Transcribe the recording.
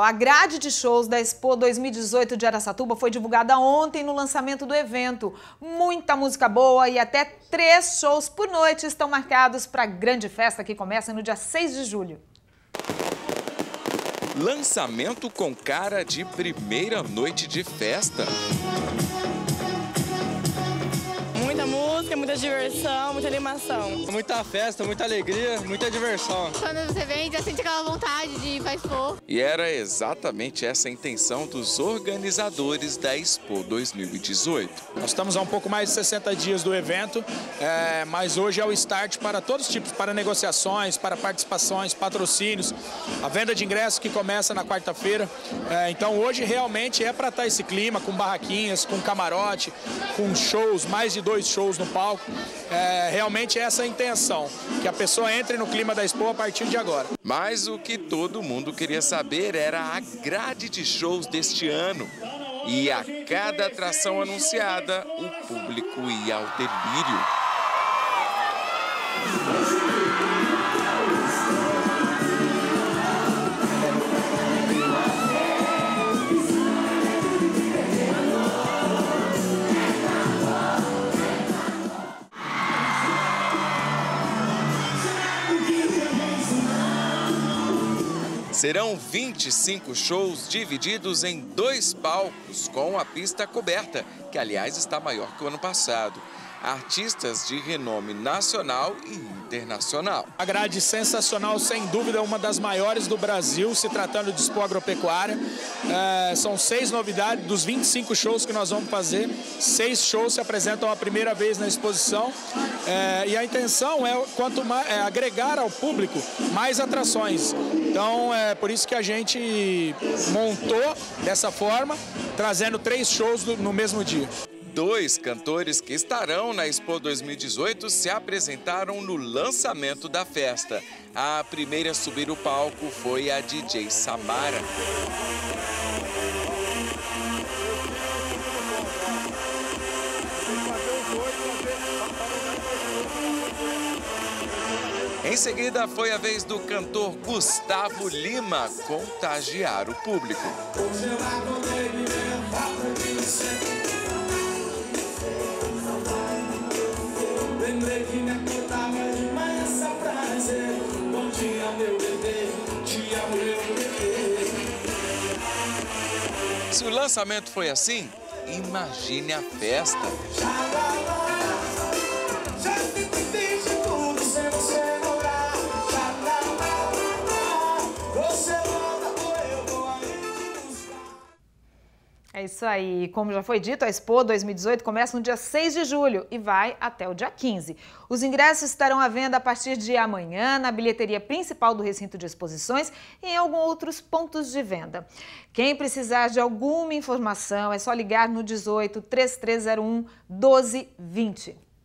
A grade de shows da Expo 2018 de Araçatuba foi divulgada ontem no lançamento do evento. Muita música boa e até 3 shows por noite estão marcados para a grande festa que começa no dia 6 de julho. Lançamento com cara de primeira noite de festa. Muita música, muita diversão, muita animação. Muita festa, muita alegria, muita diversão. Quando você vem, já sente aquela vontade de ir para a Expo. E era exatamente essa a intenção dos organizadores da Expo 2018. Nós estamos há um pouco mais de 60 dias do evento, mas hoje é o start para todos os tipos, para negociações, para participações, patrocínios, a venda de ingressos que começa na quarta-feira. Então hoje realmente é para estar esse clima, com barraquinhas, com camarote, com shows, mais de 2 shows no palco, realmente essa é a intenção, que a pessoa entre no clima da Expo a partir de agora. Mas o que todo mundo queria saber era a grade de shows deste ano. E a cada atração anunciada, o público ia ao delírio. Serão 25 shows divididos em 2 palcos com a pista coberta, que aliás está maior que o ano passado. Artistas de renome nacional e internacional. A grade sensacional, sem dúvida, uma das maiores do Brasil, se tratando de Expo Agropecuária. São 6 novidades dos 25 shows que nós vamos fazer. 6 shows se apresentam a primeira vez na exposição. E a intenção é, agregar ao público mais atrações. Então, é por isso que a gente montou dessa forma, trazendo 3 shows no mesmo dia. 2 cantores que estarão na Expo 2018 se apresentaram no lançamento da festa. A primeira a subir o palco foi a DJ Samara. Em seguida foi a vez do cantor Gustavo Lima contagiar o público. Se o lançamento foi assim, imagine a festa. É isso aí. Como já foi dito, a Expo 2018 começa no dia 6 de julho e vai até o dia 15. Os ingressos estarão à venda a partir de amanhã na bilheteria principal do recinto de exposições e em alguns outros pontos de venda. Quem precisar de alguma informação é só ligar no 18 3301 1220.